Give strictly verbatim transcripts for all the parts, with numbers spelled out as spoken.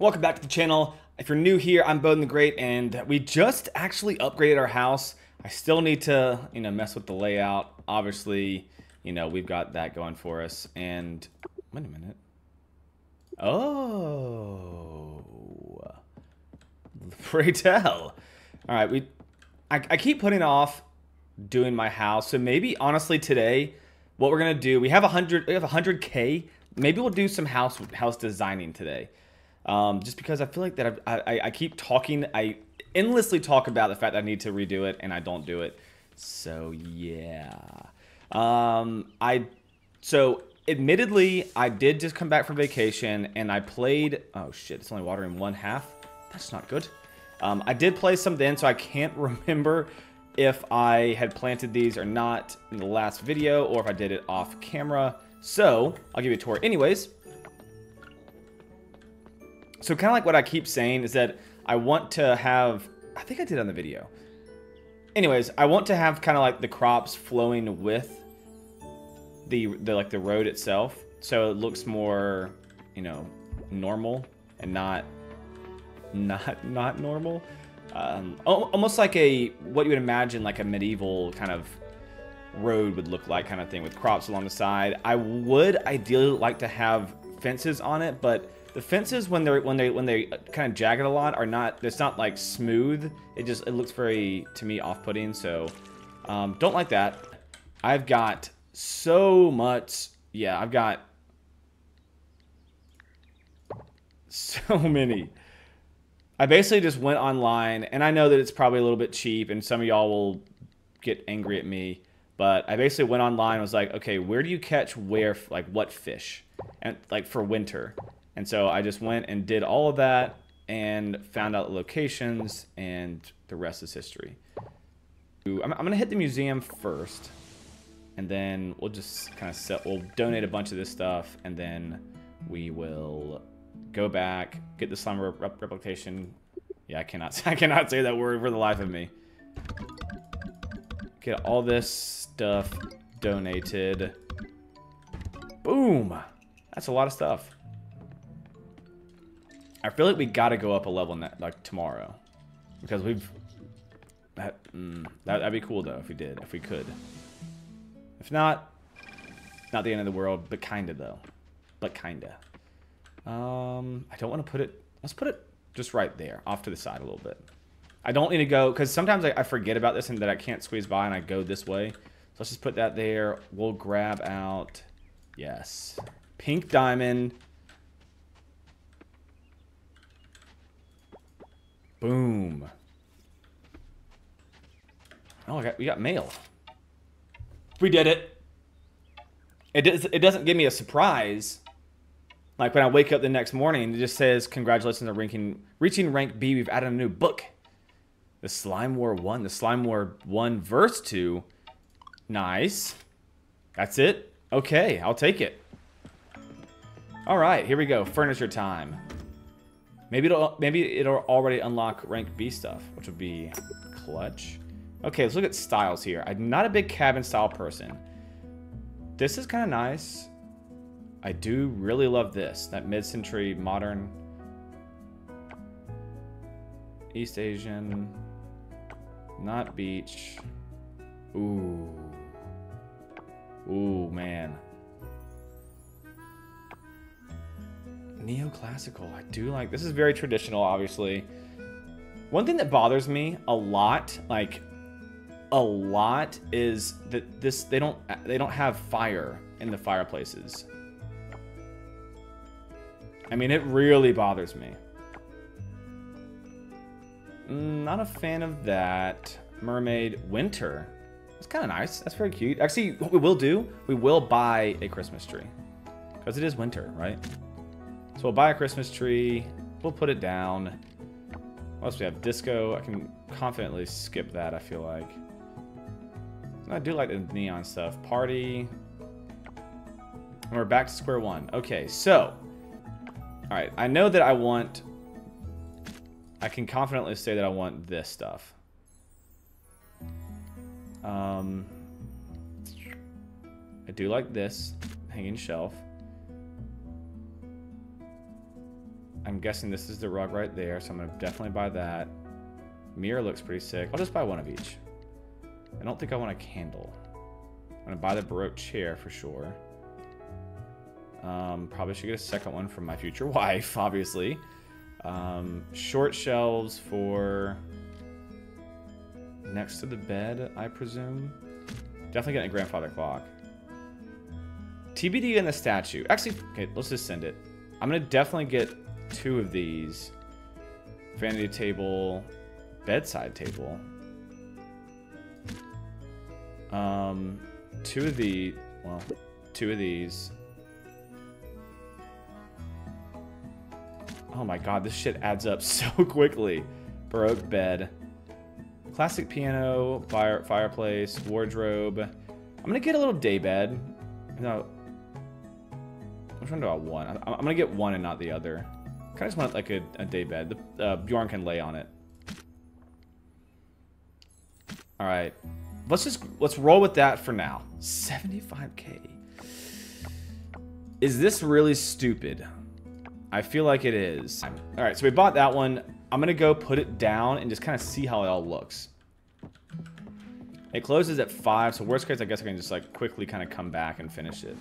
Welcome back to the channel. If you're new here, I'm Bodin the Great, and we just actually upgraded our house. I still need to, you know, mess with the layout. Obviously, you know, we've got that going for us. And wait a minute. Oh, pray tell. All right, we. I, I keep putting off doing my house, so maybe honestly today, what we're gonna do? We have a hundred. We have a hundred K. Maybe we'll do some house house designing today. Um, just because I feel like that I, I, I keep talking, I endlessly talk about the fact that I need to redo it and I don't do it. So yeah, um, I so admittedly I did just come back from vacation and I played. Oh shit, it's only watering one half. That's not good. Um, I did play some then, so I can't remember if I had planted these or not in the last video or if I did it off camera. So I'll give you a tour, anyways. So kind of like what I keep saying is that I want to have, I think I did on the video. Anyways, I want to have kind of like the crops flowing with the, the like the road itself. So it looks more, you know, normal and not, not, not normal. Um, almost like a, what you would imagine like a medieval kind of road would look like kind of thing with crops along the side. I would ideally like to have fences on it, but the fences, when they're when they when they kind of jagged a lot, are not. It's not like smooth. It just it looks very to me off-putting. So um, don't like that. I've got so much. Yeah, I've got so many. I basically just went online, and I know that it's probably a little bit cheap, and some of y'all will get angry at me. But I basically went online and was like, okay, where do you catch where like what fish, and like for winter. And so I just went and did all of that and found out locations, and the rest is history. Ooh, I'm, I'm going to hit the museum first, and then we'll just kind of set, we'll donate a bunch of this stuff, and then we will go back, get the slumber rep replication. Yeah, I cannot, I cannot say that word for the life of me. Get all this stuff donated. Boom. That's a lot of stuff. I feel like we gotta go up a level net, like tomorrow, because we've that, mm, that that'd be cool though if we did, if we could. If not, not the end of the world, but kinda though, but kinda. Um, I don't want to put it. Let's put it just right there, off to the side a little bit. I don't need to go because sometimes I, I forget about this and that I can't squeeze by and I go this way. So let's just put that there. We'll grab out. Yes, pink diamond. Boom. Oh, I got, we got mail. We did it. It, does, it doesn't give me a surprise. Like when I wake up the next morning, it just says, congratulations on ranking, reaching rank B. We've added a new book. The Slime War one. The Slime War one verse two. Nice. That's it. Okay, I'll take it. All right, here we go. Furniture time. Maybe it'll, maybe it'll already unlock rank B stuff, which would be clutch. Okay, let's look at styles here. I'm not a big cabin style person. This is kind of nice. I do really love this, that mid-century modern, East Asian, not beach. Ooh, ooh man. Neoclassical, I do like, this is very traditional, obviously. One thing that bothers me a lot, like a lot, is that this they don't they don't have fire in the fireplaces. I mean, it really bothers me. Not a fan of that. Mermaid winter. It's kind of nice. That's very cute. Actually, what we will do, we will buy a Christmas tree because it is winter, right? So we'll buy a Christmas tree, we'll put it down. What else do we have? Disco, I can confidently skip that, I feel like. I do like the neon stuff. Party. And we're back to square one. Okay, so. All right, I know that I want, I can confidently say that I want this stuff. Um, I do like this, hanging shelf. I'm guessing this is the rug right there, so I'm going to definitely buy that. Mirror looks pretty sick. I'll just buy one of each. I don't think I want a candle. I'm going to buy the Baroque chair for sure. Um, probably should get a second one from my future wife, obviously. Um, short shelves for next to the bed, I presume. Definitely getting a grandfather clock. T B D in the statue. Actually, okay, let's just send it. I'm going to definitely get two of these. Vanity table, bedside table. Um, two of the, well, two of these. Oh my god, this shit adds up so quickly. Baroque bed. Classic piano, fire, fireplace, wardrobe. I'm gonna get a little day bed. No. Which one do I want? I, I'm gonna get one and not the other. I kinda just want like a, a day bed. The, uh, Bjorn can lay on it. Alright. Let's just, let's roll with that for now. seventy-five K. Is this really stupid? I feel like it is. All right, so we bought that one. I'm gonna go put it down and just kind of see how it all looks. It closes at five, so worst case, I guess I can just like quickly kind of come back and finish it.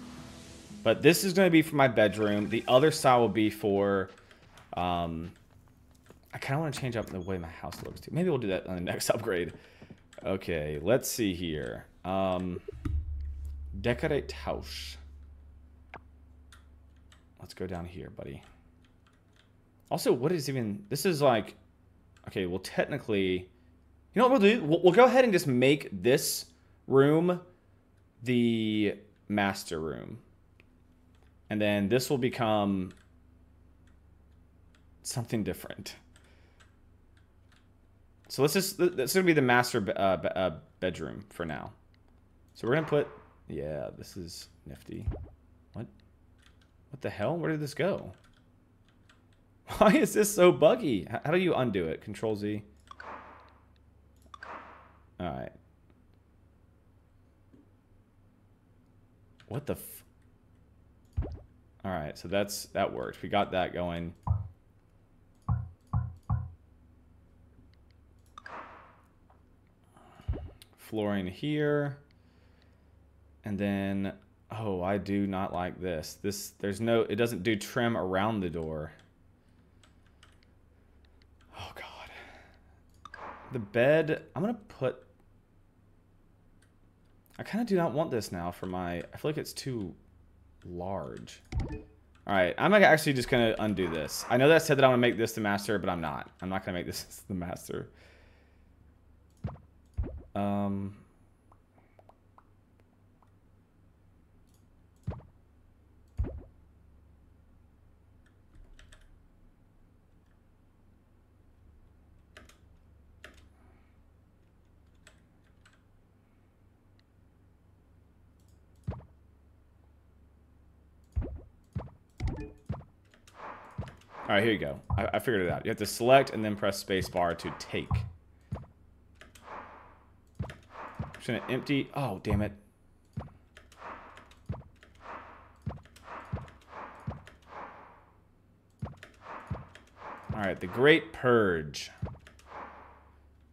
But this is gonna be for my bedroom. The other side will be for, um, I kind of want to change up the way my house looks too. Maybe we'll do that on the next upgrade. Okay, let's see here. Um, decorate house. Let's go down here, buddy. Also, what is even... This is like... Okay, well, technically... You know what we'll do? We'll, we'll go ahead and just make this room the master room. And then this will become something different. So let's just... That's going to be the master uh, uh, bedroom for now. So we're going to put... Yeah, this is nifty. What? What the hell? Where did this go? Why is this so buggy? How do you undo it? Control Z. Alright. What the f... Alright, so that's that worked. We got that going. Flooring here. And then... Oh, I do not like this. This, there's no, it doesn't do trim around the door. Oh, God. The bed, I'm going to put, I kind of do not want this now for my, I feel like it's too large. All right, I'm actually just going to undo this. I know that I said that I'm going to make this the master, but I'm not. I'm not going to make this the master. Um... All right, here you go. I, I figured it out. You have to select and then press spacebar to take. Just gonna empty. Oh, damn it. All right, the Great Purge.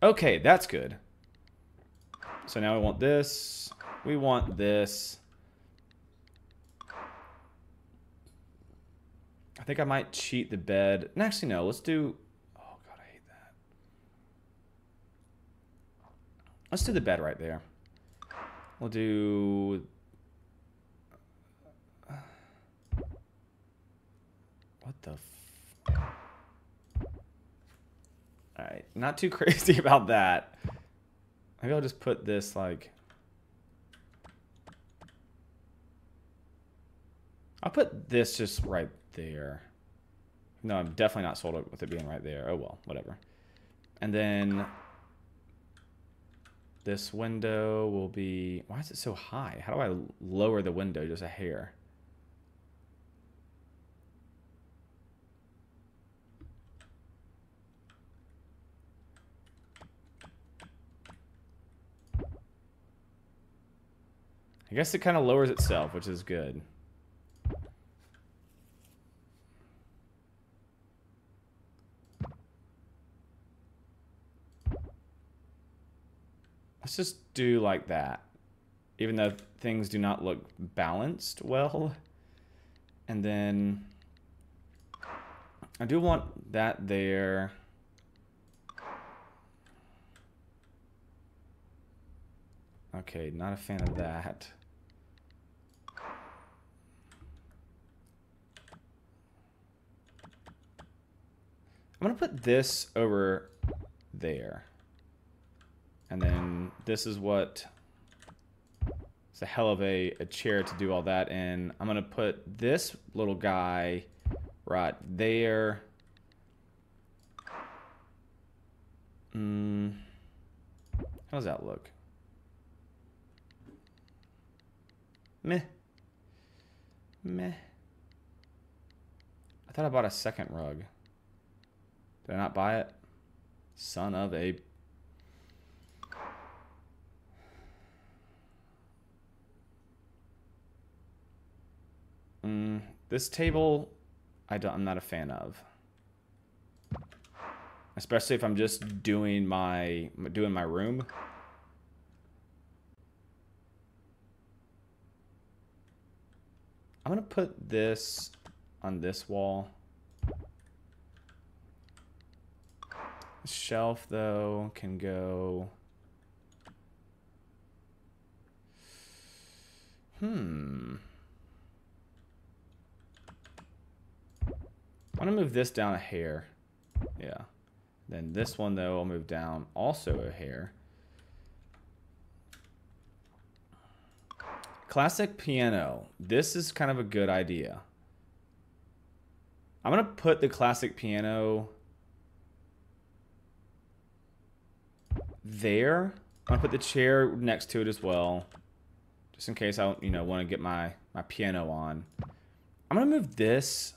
Okay, that's good. So now we want this. We want this. I think I might cheat the bed. No, actually, no. Let's do... Oh, God, I hate that. Let's do the bed right there. We'll do... What the... F... Alright, not too crazy about that. Maybe I'll just put this, like... I'll put this just right there. No, I'm definitely not sold with it being right there. Oh, well, whatever. And then this window will be... Why is it so high? How do I lower the window just a hair? I guess it kind of lowers itself, which is good. Let's just do like that. Even though things do not look balanced well. And then I do want that there. Okay, not a fan of that. I'm gonna put this over there. And then this is what, it's a hell of a, a chair to do all that in. I'm gonna put this little guy right there. Mm, how does that look? Meh. Meh. I thought I bought a second rug. Did I not buy it? Son of a... Mm, this table, I don't, I'm not a fan of. Especially if I'm just doing my doing my room. I'm gonna put this on this wall. The shelf though can go. Hmm. I'm gonna move this down a hair. Yeah. Then this one though, I'll move down also a hair. Classic piano. This is kind of a good idea. I'm gonna put the classic piano there. I'm gonna put the chair next to it as well, just in case I, you know, want to get my my piano on. I'm gonna move this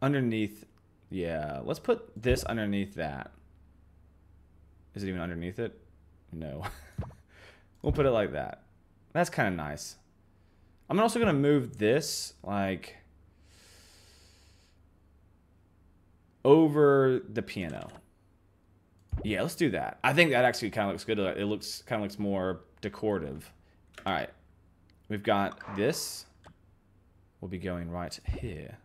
underneath. Yeah, let's put this underneath that. Is it even underneath it? No. We'll put it like that. That's kind of nice. I'm also going to move this like over the piano. Yeah, let's do that. I think that actually kind of looks good. It looks kind of looks more decorative. All right. We've got this. We'll be going right here.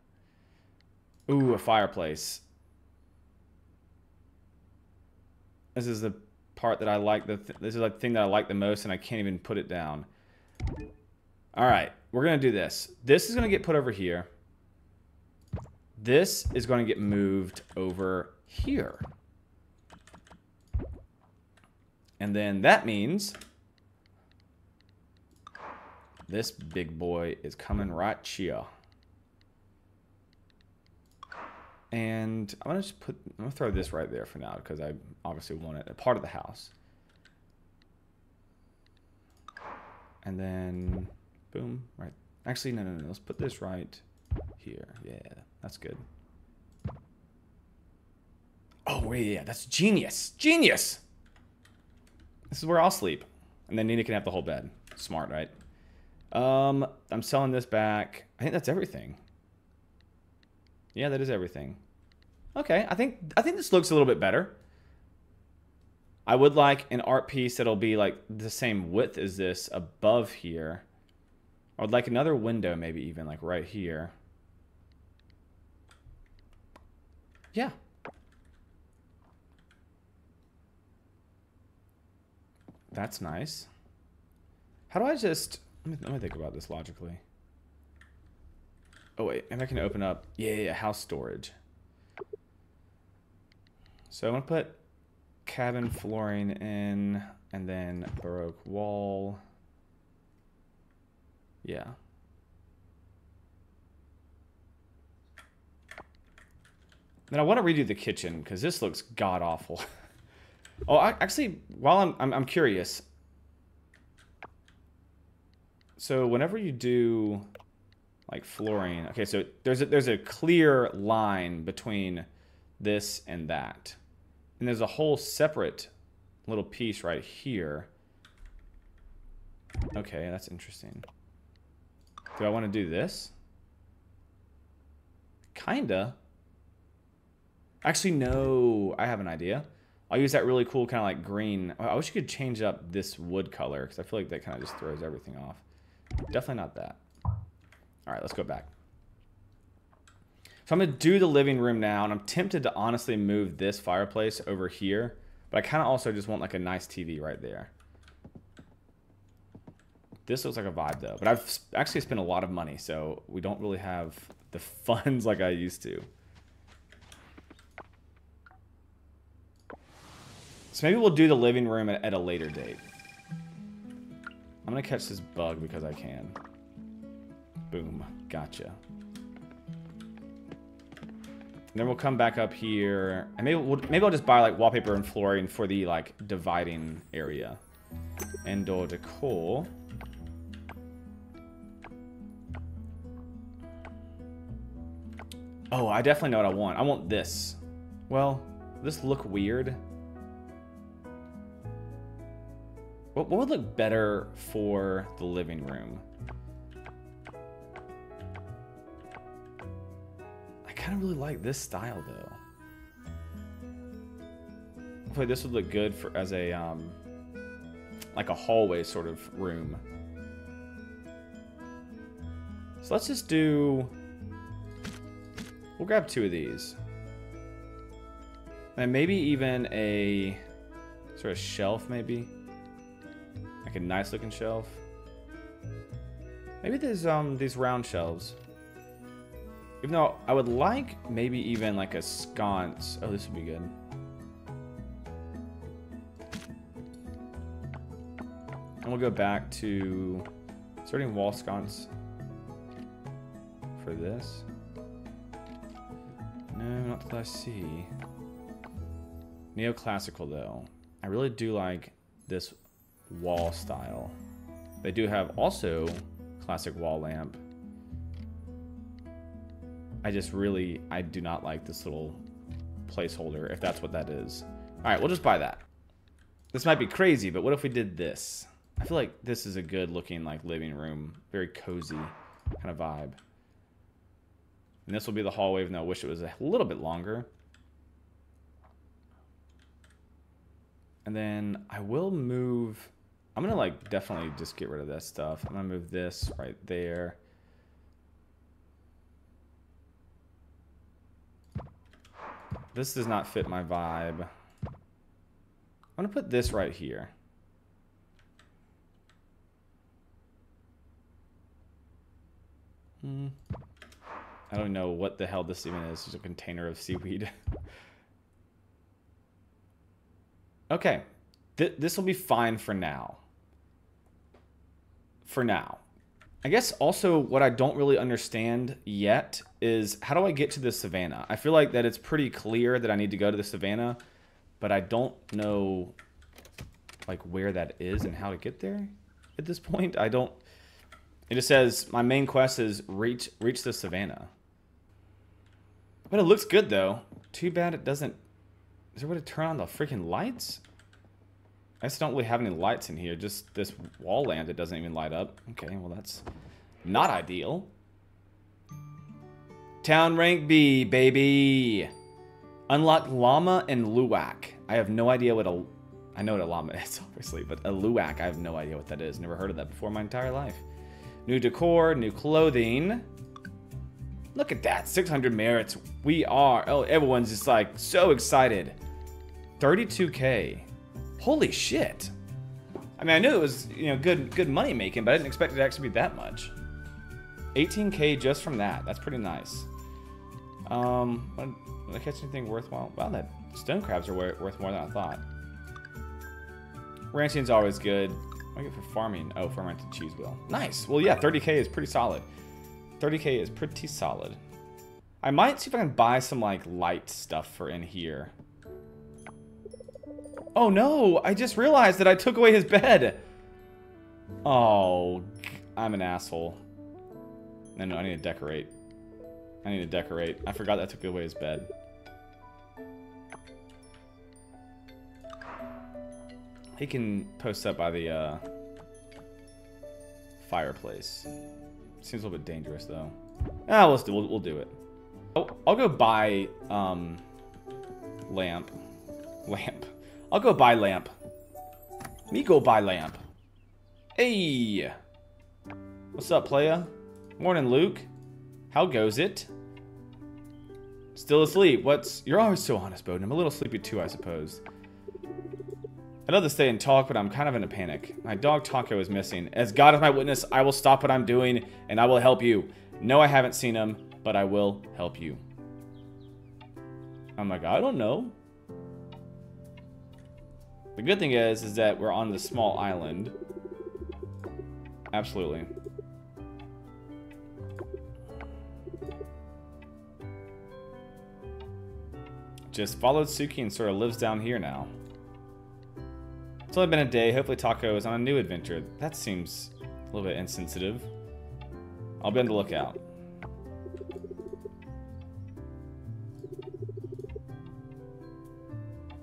Ooh, a fireplace. This is the part that I like. The th this is like the thing that I like the most, and I can't even put it down. All right, we're gonna do this. This is gonna get put over here. This is gonna get moved over here, and then that means this big boy is coming right here. And I'm gonna just put, I'm gonna throw this right there for now because I obviously want it a part of the house. And then, boom, right. Actually, no, no, no. Let's put this right here. Yeah, that's good. Oh yeah, that's genius, genius. This is where I'll sleep, and then Nina can have the whole bed. Smart, right? Um, I'm selling this back. I think that's everything. Yeah, that is everything. Okay, I think I think this looks a little bit better. I would like an art piece that'll be like the same width as this above here. I would like another window, maybe even like right here. Yeah. That's nice. How do I just, let me, let me think about this logically. Oh wait, and I can open up, yeah, yeah, yeah, house storage. So I'm gonna put cabin flooring in and then Baroque wall. Yeah. Then I wanna redo the kitchen because this looks god awful. Oh, I, actually, while I'm, I'm, I'm curious. So whenever you do, like flooring. Okay, so there's a, there's a clear line between this and that. And there's a whole separate little piece right here. Okay, that's interesting. Do I want to do this? Kinda. Actually, no, I have an idea. I'll use that really cool kind of like green. I wish you could change up this wood color because I feel like that kind of just throws everything off. Definitely not that. All right, let's go back. So I'm gonna do the living room now, and I'm tempted to honestly move this fireplace over here, but I kind of also just want like a nice T V right there. This looks like a vibe though, but I've actually spent a lot of money, so we don't really have the funds like I used to. So maybe we'll do the living room at, at a later date. I'm gonna catch this bug because I can. Boom, gotcha. And then we'll come back up here, and maybe we'll, maybe I'll just buy like wallpaper and flooring for the like dividing area. Indoor decor. Oh, I definitely know what I want. I want this. Well, this look weird. What, what would look better for the living room? I kind of really like this style though. I feel like this would look good for as a um, like a hallway sort of room. So let's just do. We'll grab two of these, and maybe even a sort of shelf, maybe like a nice looking shelf. Maybe there's um these round shelves. Even though I would like maybe even like a sconce. Oh, this would be good. And we'll go back to starting wall sconce for this. No, not that I see. Neoclassical though. I really do like this wall style. They do have also classic wall lamp. I just really, I do not like this little placeholder, if that's what that is. All right, we'll just buy that. This might be crazy, but what if we did this? I feel like this is a good looking like living room, very cozy kind of vibe. And this will be the hallway, even though I wish it was a little bit longer. And then I will move, I'm gonna like definitely just get rid of that stuff. I'm gonna move this right there. This does not fit my vibe. I'm gonna put this right here. Hmm. I don't know what the hell this even is. It's a container of seaweed. Okay, Th this will be fine for now. For now. I guess also what I don't really understand yet is how do I get to the savannah? I feel like that it's pretty clear that I need to go to the savannah, but I don't know like where that is and how to get there at this point. I don't, it just says my main quest is reach, reach the savannah. But it looks good though. Too bad it doesn't, is there a way to turn on the freaking lights? I just don't really have any lights in here. Just this wall lamp that doesn't even light up. Okay, well that's not ideal. Town rank B, baby. Unlock llama and luwak. I have no idea what a... I know what a llama is, obviously, but a luwak, I have no idea what that is. Never heard of that before in my entire life. New decor, new clothing. Look at that, six hundred merits. We are... Oh, everyone's just like so excited. thirty-two K. Holy shit. I mean, I knew it was, you know, good good money making, but I didn't expect it to actually be that much. eighteen K just from that. That's pretty nice. Um, did I catch anything worthwhile? Wow, that stone crabs are worth more than I thought. Ranching's always good. What do I get for farming? Oh, fermented cheese wheel. Nice. Well, yeah, thirty K is pretty solid. thirty K is pretty solid. I might see if I can buy some, like, light stuff for in here. Oh no, I just realized that I took away his bed. Oh, I'm an asshole. No, no, I need to decorate. I need to decorate. I forgot that I took away his bed. He can post up by the uh, fireplace. Seems a little bit dangerous though. Ah, let's do, we'll, we'll do it. Oh, I'll go buy um, lamp. Lamp. I'll go buy lamp. Me go buy lamp. Hey! What's up, playa? Morning, Luke. How goes it? Still asleep. What's... You're always so honest, Bodin. I'm a little sleepy too, I suppose. I'd love to stay and talk, but I'm kind of in a panic. My dog Taco is missing. As God is my witness, I will stop what I'm doing, and I will help you. No, I haven't seen him, but I will help you. I'm like, I don't know. The good thing is, is that we're on the small island. Absolutely. Just followed Suki and sort of lives down here now. It's only been a day. Hopefully Taco is on a new adventure. That seems a little bit insensitive. I'll be on the lookout.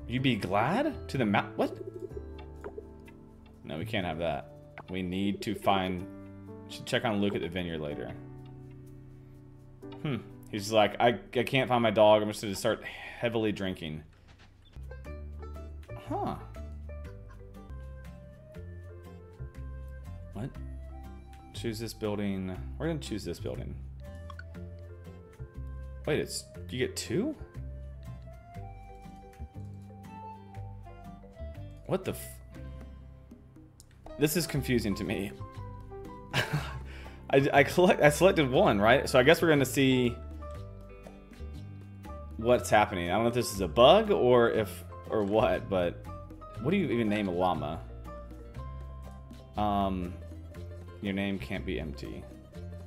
You be glad? To the mount? What? No, we can't have that. We need to find... Should check on Luke at the vineyard later. Hmm. He's like, I, I can't find my dog. I'm just going to start heavily drinking. Huh. What? Choose this building. We're going to choose this building. Wait, it's... You get two? What the f... This is confusing to me. I, I, collect, I selected one, right? So I guess we're going to see... what's happening. I don't know if this is a bug or if... or what, but... What do you even name a llama? Um... Your name can't be empty.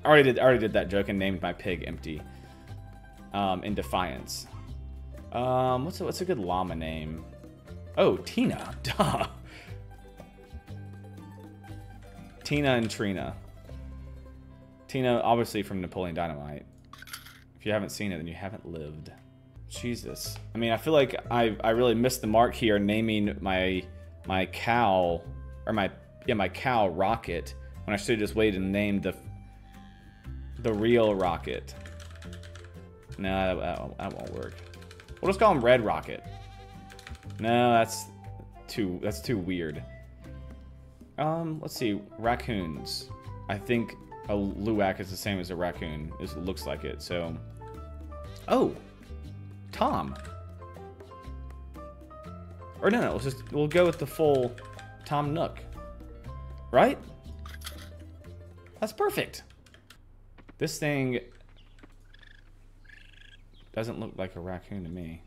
I already did, I already did that joke and named my pig Empty. Um, in defiance. Um, what's a, what's a good llama name? Oh, Tina. Duh. Tina and Trina. Tina, obviously from Napoleon Dynamite. If you haven't seen it, then you haven't lived. Jesus. I mean, I feel like I, I really missed the mark here naming my my cow, or my, yeah, my cow Rocket. When I should have just waited and named the the real Rocket. No, that, that won't work. We'll just call him Red Rocket. No, that's too that's too weird. Um, let's see, raccoons. I think a luwak is the same as a raccoon. It looks like it. So, oh, Tom. Or no, no, let's just we'll go with the full Tom Nook, right? That's perfect. This thing doesn't look like a raccoon to me.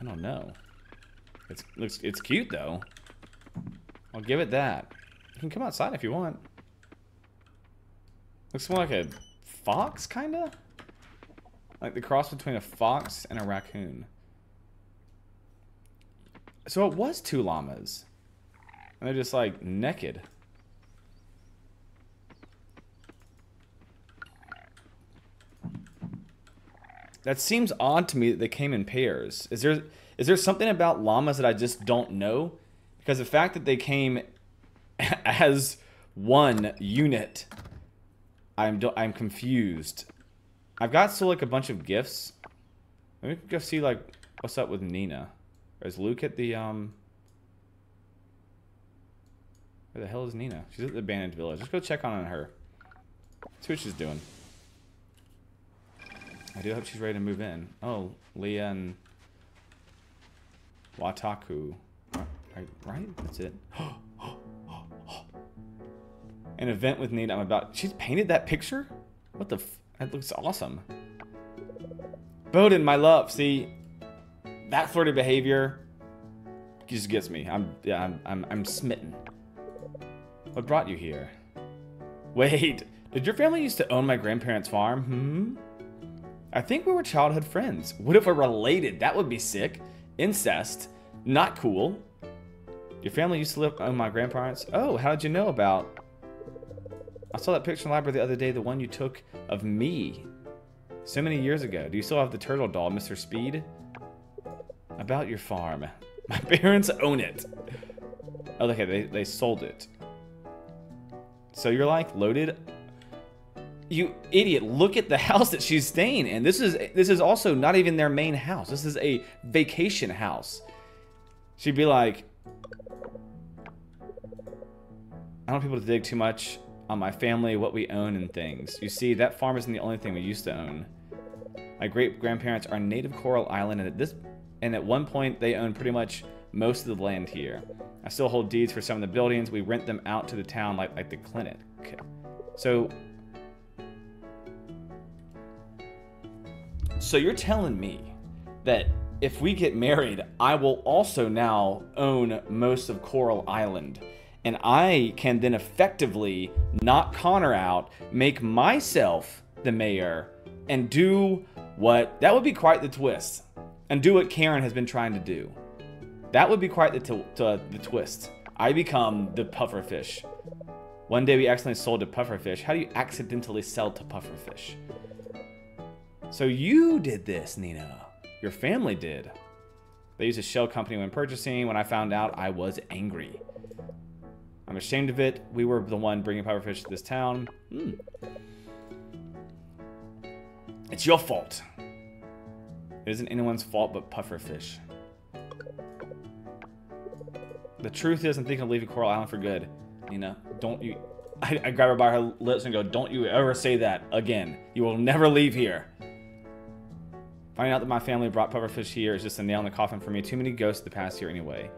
I don't know. It's looks it's cute though. I'll give it that. You can come outside if you want. Looks more like a fox, kinda? Like the cross between a fox and a raccoon. So it was two llamas. And they're just like naked. That seems odd to me that they came in pairs. Is there is there something about llamas that I just don't know? Because the fact that they came as one unit, I'm I'm confused. I've got still like a bunch of gifts. Let me go see like what's up with Nina. Is Luke at the um? Where the hell is Nina? She's at the abandoned village. Let's go check on her. See what she's doing. I do hope she's ready to move in. Oh, Leah and Wataku. Right? right? That's it. An event with Nina. I'm about... She's painted that picture? What the f... That looks awesome. Bodin, my love. See? That flirty behavior just gets me. I'm... Yeah, I'm, I'm, I'm smitten. What brought you here? Wait. Did your family used to own my grandparents' farm? Hmm? I think we were childhood friends. What if we're related? That would be sick. Incest. Not cool. Your family used to live on my grandparents. Oh, how did you know about? I saw that picture in the library the other day, the one you took of me. So many years ago. Do you still have the turtle doll, Mister Speed? About your farm. My parents own it. Oh, okay, they, they sold it. So you're like loaded... You idiot, look at the house that she's staying in. This is this is also not even their main house. This is a vacation house. She'd be like, I don't want people to dig too much on my family, what we own and things. You see, that farm isn't the only thing we used to own. My great-grandparents are native Coral Island, and at this, and at one point they owned pretty much most of the land here. I still hold deeds for some of the buildings. We rent them out to the town, like, like the clinic. Okay. So, so you're telling me that if we get married, I will also now own most of Coral Island. And I can then effectively knock Connor out, make myself the mayor, and do what... That would be quite the twist. And do what Karen has been trying to do. That would be quite the, t t the twist. I become the pufferfish. One day we accidentally sold to pufferfish. How do you accidentally sell to pufferfish? So you did this, Nina. Your family did. They used a shell company when purchasing. When I found out, I was angry. I'm ashamed of it. We were the one bringing pufferfish to this town. Hmm. It's your fault. It isn't anyone's fault but pufferfish. The truth is, I'm thinking of leaving Coral Island for good. Nina, don't you... I, I grab her by her lips and go, don't you ever say that again. You will never leave here. Finding out that my family brought pufferfish here is just a nail in the coffin for me. Too many ghosts the past year anyway.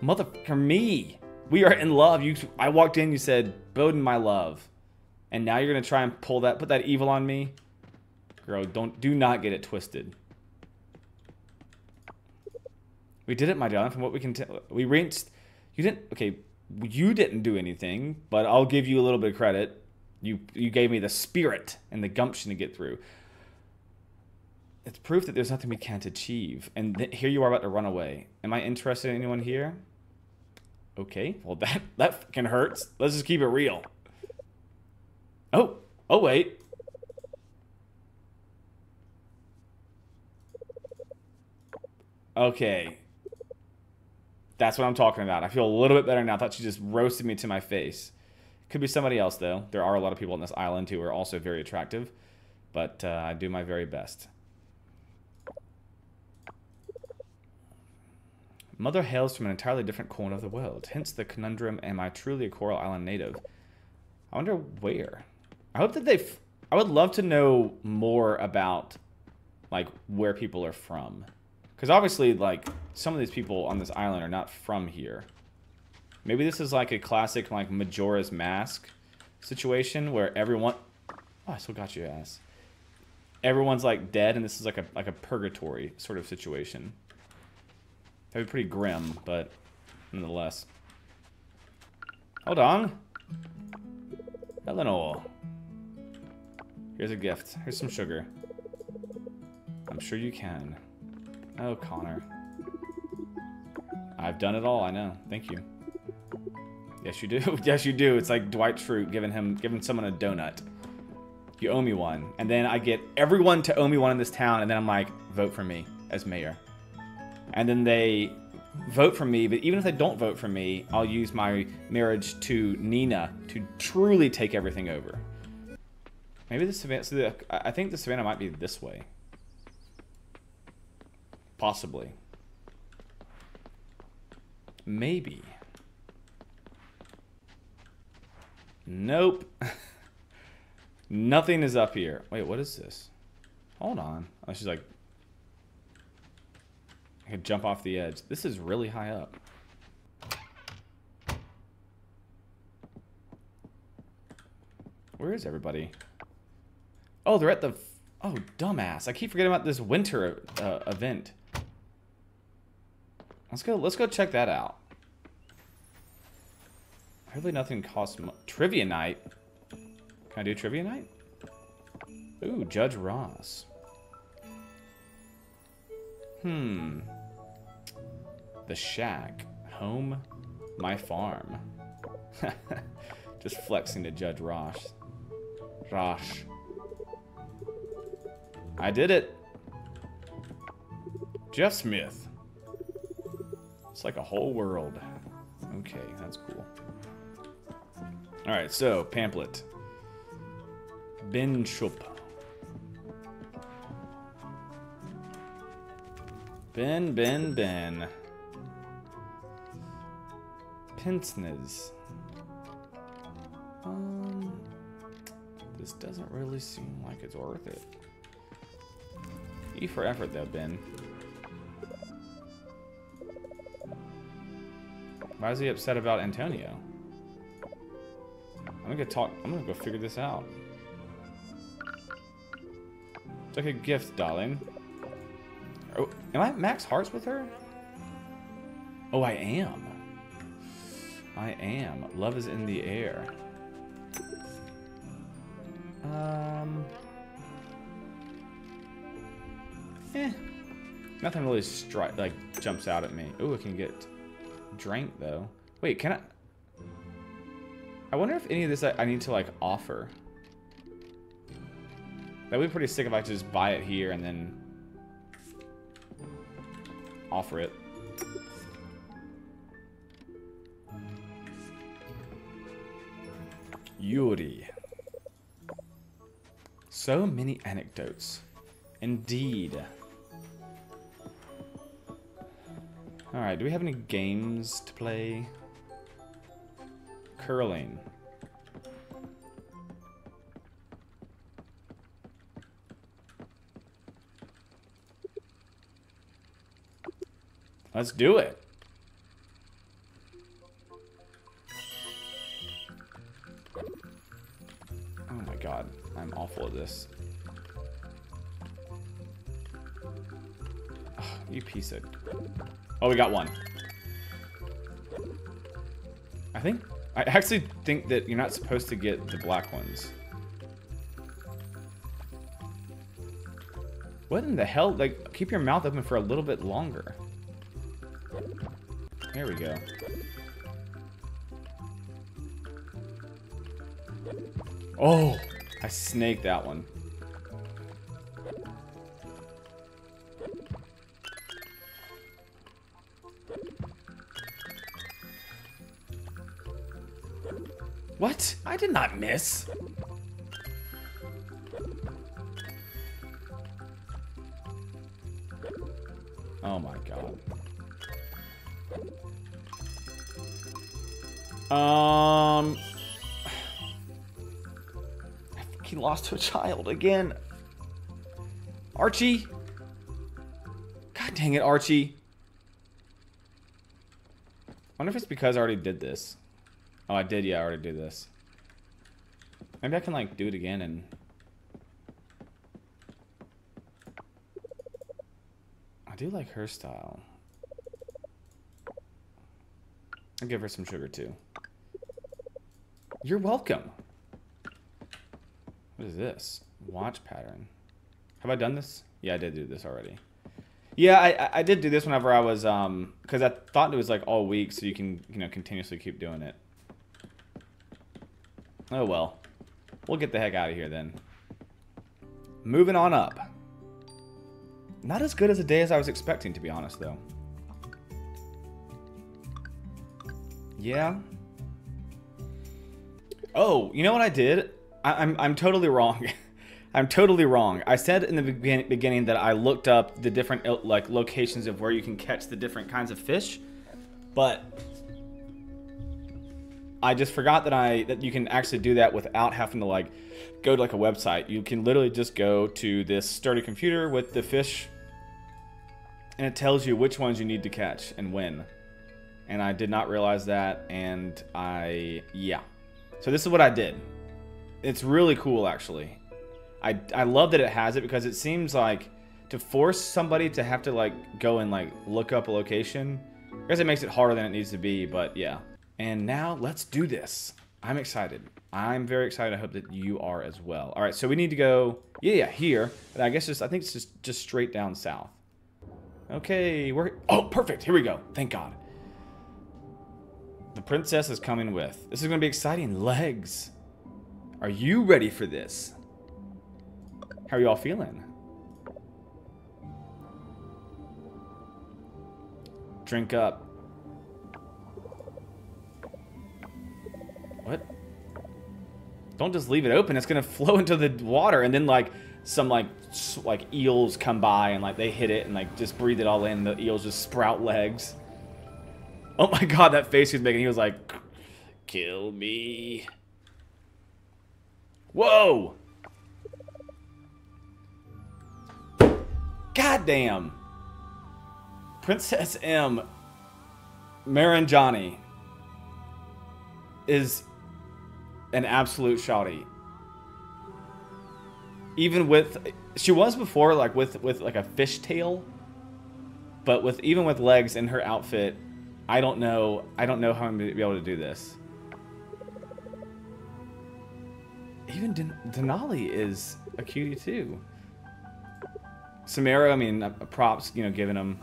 Motherfucker me. We are in love. You, I walked in, you said, Bodin, my love. And now you're going to try and pull that, put that evil on me? Girl, don't, do not get it twisted. We did it, my darling, from what we can tell. We rinsed. You didn't, okay, you didn't do anything, but I'll give you a little bit of credit. You, you gave me the spirit and the gumption to get through. It's proof that there's nothing we can't achieve. And th here you are about to run away. Am I interested in anyone here? Okay, well that, that fucking hurts. Let's just keep it real. Oh, oh wait. Okay. That's what I'm talking about. I feel a little bit better now. I thought she just roasted me to my face. Could be somebody else though. There are a lot of people on this island who are also very attractive, but uh, I do my very best. Mother hails from an entirely different corner of the world, hence the conundrum, am I truly a Coral Island native? I wonder where. I hope that they've... I would love to know more about, like, where people are from. Because obviously, like, some of these people on this island are not from here. Maybe this is, like, a classic, like, Majora's Mask situation where everyone... Oh, I still got your ass. Everyone's, like, dead, and this is, like, a, like a purgatory sort of situation. That'd be pretty grim, but nonetheless. Hold on. Eleanor. Here's a gift. Here's some sugar. I'm sure you can. Oh, Connor. I've done it all, I know. Thank you. Yes, you do. Yes, you do. It's like Dwight Schrute giving him, giving someone a donut. You owe me one. And then I get everyone to owe me one in this town, and then I'm like, vote for me as mayor. And then they vote for me, but even if they don't vote for me, I'll use my marriage to Nina to truly take everything over. Maybe the Savannah, so the, I think the Savannah might be this way. Possibly. Maybe. Nope. Nothing is up here. Wait, what is this? Hold on. Oh, she's like... I could jump off the edge. This is really high up. Where is everybody? Oh, they're at the... Oh, dumbass. I keep forgetting about this winter uh, event. Let's go Let's go check that out. Hopefully nothing costs much. Trivia night? Can I do trivia night? Ooh, Judge Ross. Hmm... The shack, home, my farm. Just flexing to Judge Ross. Rosh. I did it. Jeff Smith. It's like a whole world. Okay, that's cool. All right, so pamphlet. Binchup. Ben, Ben, Ben. pince-nez. Um, this doesn't really seem like it's worth it. E for effort, though, Ben. Why is he upset about Antonio? I'm gonna talk. I'm gonna go figure this out. It's like a gift, darling. Oh, am I at max hearts with her? Oh, I am. I am. Love is in the air. Um. Eh. Nothing really stri like jumps out at me. Ooh, I can get drank though. Wait, can I? I wonder if any of this I, I need to like offer. That'd be pretty sick if I could just buy it here and then offer it. Yuri. So many anecdotes. Indeed. Alright, do we have any games to play? Curling. Let's do it. Oh my god, I'm awful at this. Ugh, you piece of... Oh, we got one. I think... I actually think that you're not supposed to get the black ones. What in the hell? Like, keep your mouth open for a little bit longer. There we go. Oh! I snaked that one. What? I did not miss. Oh my god. Um, I think he lost to a child again. Archie. God dang it, Archie. I wonder if it's because I already did this. Oh, I did, yeah, I already did this. Maybe I can, like, do it again and... I do like her style. I'll give her some sugar, too. You're welcome! What is this? Watch pattern. Have I done this? Yeah, I did do this already. Yeah, I, I did do this whenever I was, um... because I thought it was, like, all week, so you can, you know, continuously keep doing it. Oh well. We'll get the heck out of here then. Moving on up. Not as good as a day as I was expecting, to be honest, though. Yeah. Oh, you know what I did? I, I'm, I'm totally wrong. I'm totally wrong. I said in the begin beginning that I looked up the different like locations of where you can catch the different kinds of fish, but... I just forgot that I that you can actually do that without having to like go to like a website. You can literally just go to this sturdy computer with the fish and it tells you which ones you need to catch and when. And I did not realize that, and I yeah. So this is what I did. It's really cool actually. I I love that it has it because it seems like to force somebody to have to like go and like look up a location, I guess it makes it harder than it needs to be, but yeah. And now, let's do this. I'm excited. I'm very excited. I hope that you are as well. All right, so we need to go, yeah, yeah, here. And I guess just, I think it's just, just straight down south. Okay, we're, oh, perfect. Here we go. Thank God. The princess is coming with. This is going to be exciting. Legs. Are you ready for this? How are you all feeling? Drink up. What? Don't just leave it open. It's gonna flow into the water, and then like some like like eels come by and like they hit it and like just breathe it all in. The eels just sprout legs. Oh my god, that face he was making. He was like, kill me. Whoa! Goddamn. Princess M. Maranjani is an absolute shawty. Even with, she was before, like with with like a fishtail, but with even with legs in her outfit, I don't know. I don't know how I'm gonna be able to do this. Even Den Denali is a cutie too. Samara, I mean, uh, props, you know, giving him.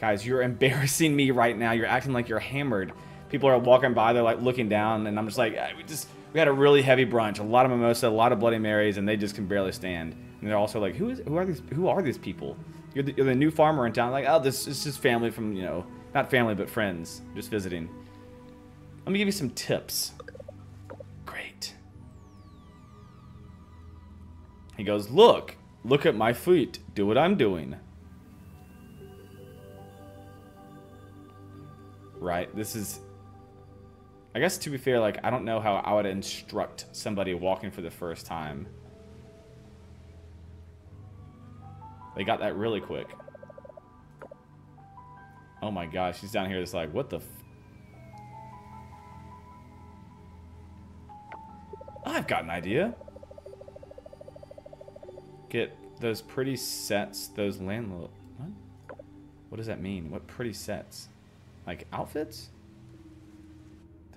Guys, you're embarrassing me right now. You're acting like you're hammered. People are walking by, they're like looking down, and I'm just like, we just we had a really heavy brunch, a lot of mimosa, a lot of Bloody Marys, and they just can barely stand. And they're also like, who is who are these who are these people? You're the, you're the new farmer in town. Like, oh, this is just family from, you know, not family but friends, just visiting. Let me give you some tips. Great. He goes, look, look at my feet. Do what I'm doing. Right. This is, I guess, to be fair, like, I don't know how I would instruct somebody walking for the first time. They got that really quick. Oh my gosh, she's down here just like, what the f I've got an idea. Get those pretty sets, those landlord... What? What does that mean? What pretty sets? Like, outfits?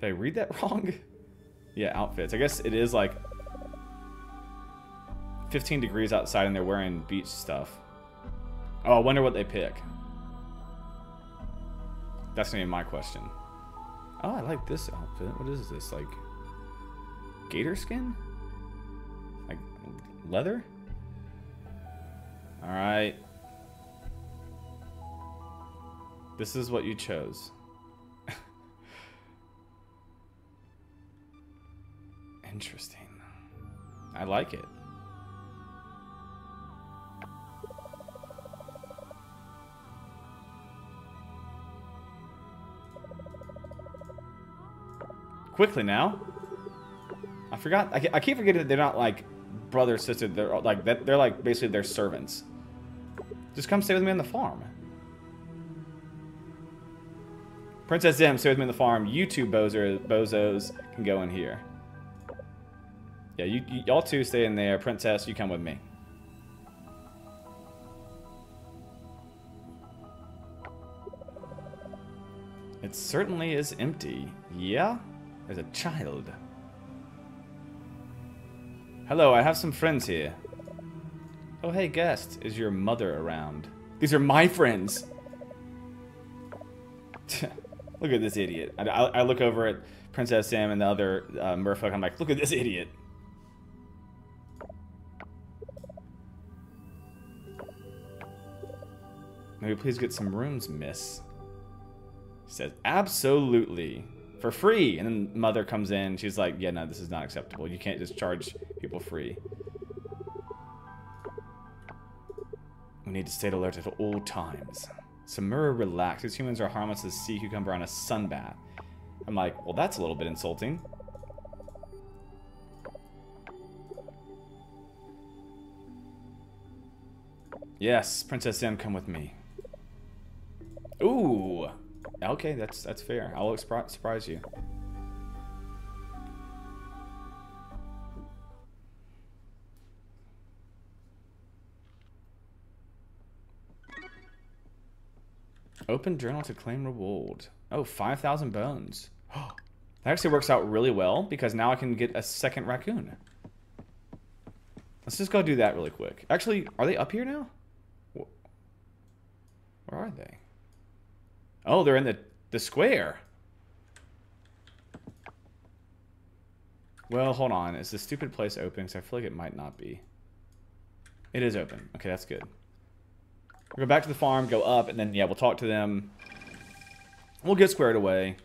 Did I read that wrong? Yeah, outfits. I guess it is like fifteen degrees outside and they're wearing beach stuff. Oh, I wonder what they pick. That's gonna be my question. Oh, I like this outfit. What is this? Like gator skin? Like leather? All right. This is what you chose. Interesting. I like it. Quickly now. I forgot. I keep forgetting that they're not like brother, sister. They're like that. They're like basically their servants. Just come stay with me on the farm. Princess M, stay with me on the farm. You two bozo, bozos can go in here. Yeah, you, you, y'all two stay in there. Princess, you come with me. It certainly is empty. Yeah? There's a child. Hello, I have some friends here. Oh, hey, guest. Is your mother around? These are my friends. Look at this idiot. I, I, I look over at Princess Sam and the other uh, merfolk. I'm like, look at this idiot. May we please get some rooms, miss? She says, absolutely. For free. And then mother comes in. She's like, yeah, no, this is not acceptable. You can't just charge people free. We need to stay alert at all times. Samura relaxed. These humans are harmless as sea cucumber on a sunbath. I'm like, well, that's a little bit insulting. Yes, Princess Sam, come with me. Ooh. Okay, that's that's fair. I'll surprise you. Open journal to claim reward. Oh, five thousand bones. That actually works out really well because now I can get a second raccoon. Let's just go do that really quick. Actually, are they up here now? Where are they? Oh, they're in the, the square. Well, hold on. Is this stupid place open? Because I feel like it might not be. It is open. Okay, that's good. We'll go back to the farm, go up, and then, yeah, we'll talk to them. We'll get squared away.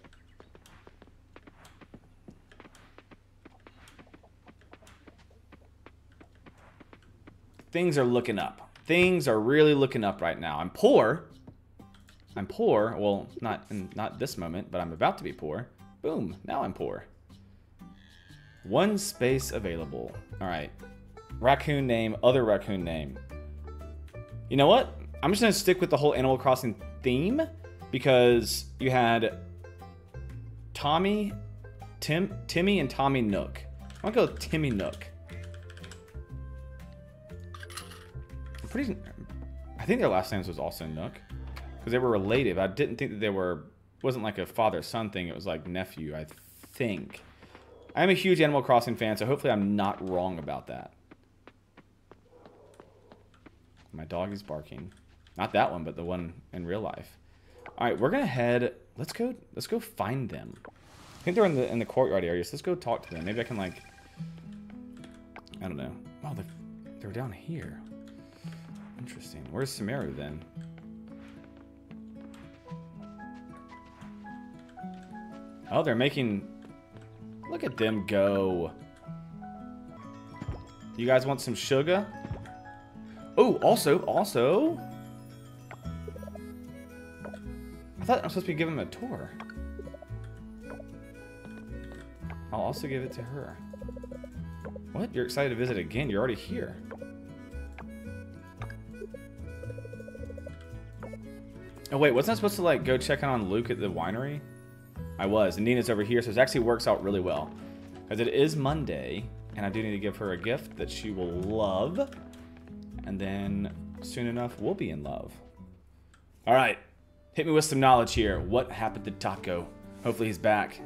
Things are looking up. Things are really looking up right now. I'm poor. I'm poor. Well, not in, not this moment, but I'm about to be poor. Boom, now I'm poor. One space available. All right. Raccoon name, other raccoon name. You know what? I'm just going to stick with the whole Animal Crossing theme because you had Tommy, Tim, Timmy, and Tommy Nook. I'm going to go with Timmy Nook. I'm pretty, I think their last names was also Nook because they were related. I didn't think that they were, wasn't like a father-son thing. It was like nephew, I think. I'm a huge Animal Crossing fan, so hopefully I'm not wrong about that. My dog is barking. Not that one, but the one in real life. All right, we're gonna head. Let's go. Let's go find them. I think they're in the in the courtyard area. So let's go talk to them. Maybe I can like. I don't know. Oh, they're, they're down here. Interesting. Where's Sumeru then? Oh, they're making. Look at them go. You guys want some sugar? Oh, also, also. I thought I'm supposed to be giving him a tour. I'll also give it to her. What? You're excited to visit again? You're already here. Oh, wait, wasn't I supposed to, like, go check on Luke at the winery? I was, and Nina's over here, so it actually works out really well. Because it is Monday, and I do need to give her a gift that she will love. And then, soon enough, we'll be in love. All right, hit me with some knowledge here. What happened to Taco? Hopefully he's back.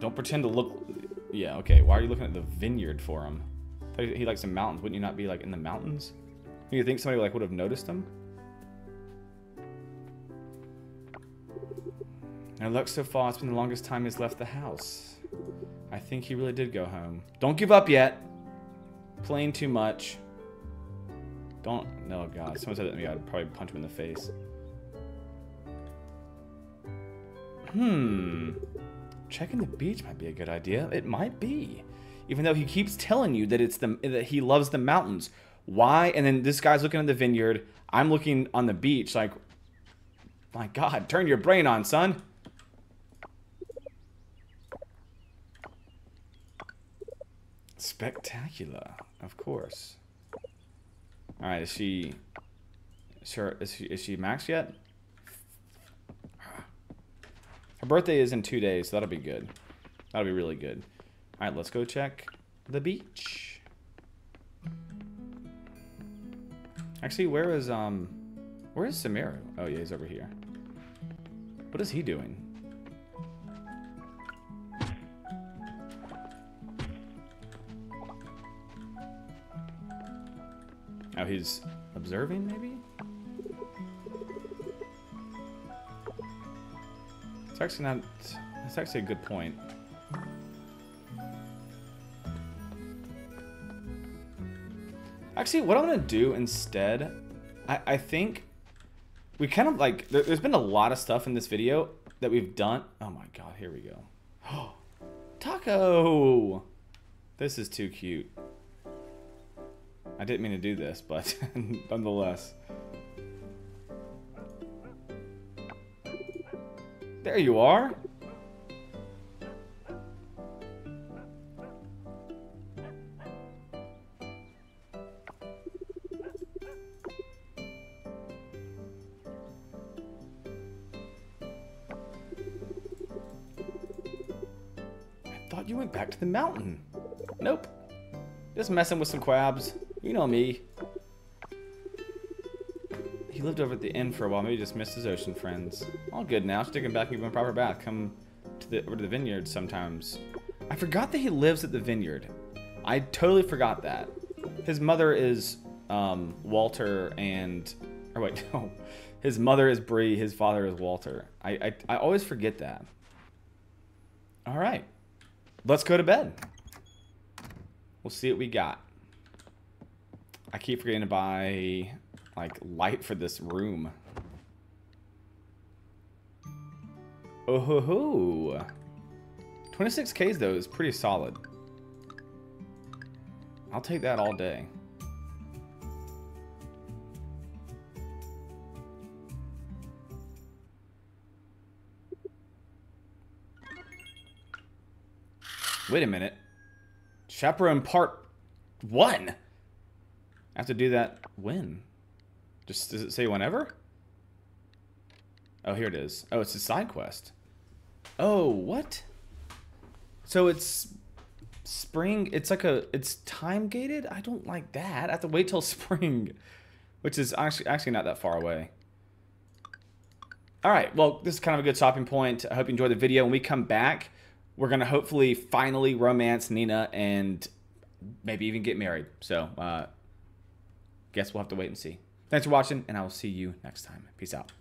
Don't pretend to look... Yeah, okay, why are you looking at the vineyard for him? He likes the mountains. Wouldn't you not be, like, in the mountains? Do you think somebody, like, would have noticed him? Now look, so far, it's been the longest time he's left the house. I think he really did go home. Don't give up yet. Playing too much. Don't. No, God. Someone said that to me. I'd probably punch him in the face. Hmm. Checking the beach might be a good idea. It might be. Even though he keeps telling you that it's the that he loves the mountains. Why? And then this guy's looking at the vineyard. I'm looking on the beach. Like, my God, turn your brain on, son. Spectacular, of course. All right, is she sure? Is she is she maxed yet? Her birthday is in two days, so that'll be good. That'll be really good. All right, let's go check the beach. Actually, where is um, where is Sumeru? Oh yeah, he's over here. What is he doing? Oh, he's observing, maybe? It's actually not... That's actually a good point. Actually, what I'm going to do instead... I, I think... We kind of, like... There, there's been a lot of stuff in this video that we've done... Oh, my God. Here we go. Oh, Taco! This is too cute. I didn't mean to do this, but nonetheless. There you are. I thought you went back to the mountain. Nope. Just messing with some crabs. You know me. He lived over at the inn for a while. Maybe just missed his ocean friends. All good now. Just taking back, give him a proper bath. Come to the, over to the vineyard sometimes. I forgot that he lives at the vineyard. I totally forgot that. His mother is um, Walter and... Or wait, no. His mother is Bree. His father is Walter. I, I, I always forget that. All right. Let's go to bed. We'll see what we got. I keep forgetting to buy, like, light for this room. Oh ho ho! twenty-six K's though is pretty solid. I'll take that all day. Wait a minute. Chaperone part one? I have to do that when? Just, does it say whenever? Oh, here it is. Oh, it's a side quest. Oh, what? So it's spring. It's like a, it's time gated? I don't like that. I have to wait till spring, which is actually, actually not that far away. All right, well, this is kind of a good stopping point. I hope you enjoyed the video. When we come back, we're going to hopefully finally romance Nina and maybe even get married. So uh, guess we'll have to wait and see. Thanks for watching, and I will see you next time. Peace out.